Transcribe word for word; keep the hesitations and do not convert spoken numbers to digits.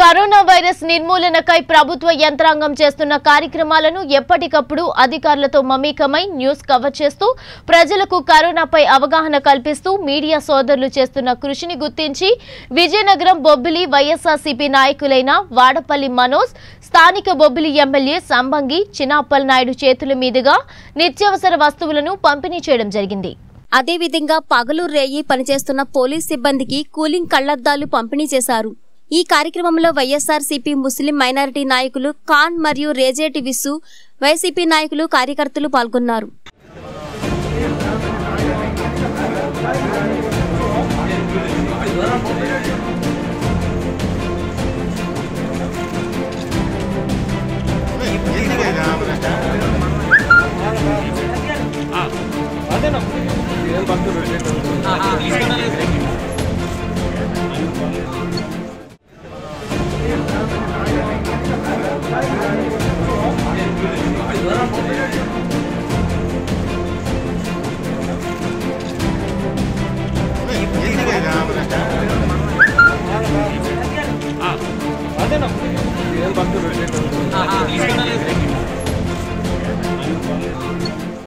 Corona virus నిర్మూలనకై ప్రభుత్వ యంత్రాంగం చేస్తున్న కార్యక్రమాలను ఎప్పటికప్పుడు అధికారులతో మమేకమై న్యూస్ కవర్ చేస్తూ ప్రజలకు కరోనాపై అవగాహన కల్పిస్తూ మీడియా సోదరులు చేస్తున్న కృషిని గుర్తించి విజయనగరం బొబ్బిలి వైఎస్ఆర్సీపీ నాయకులైన వాడపల్లి మనోజ్, స్థానిక బొబ్బిలి ఎమ్మెల్యే సంబంగి చిన్నప్పల్ నాయుడు చేతుల మీదుగా నిత్యావసర వస్తువులను పంపిణీ చేయడం జరిగింది. అదేవిధంగా పగలు రేయి పనిచేస్తున్న పోలీస్ సిబ్బందికి కూలింగ్ కళ్లద్దాలు పంపిణీ చేశారు. ఈ కార్యక్రమంలో వైఎస్ఆర్సీపీ ముస్లిం మైనారిటీ నాయకులు ఖాన్ మరియు రేజేటి విసు, వైసీపీ నాయకులు, కార్యకర్తలు పాల్గొన్నారు. I don't know.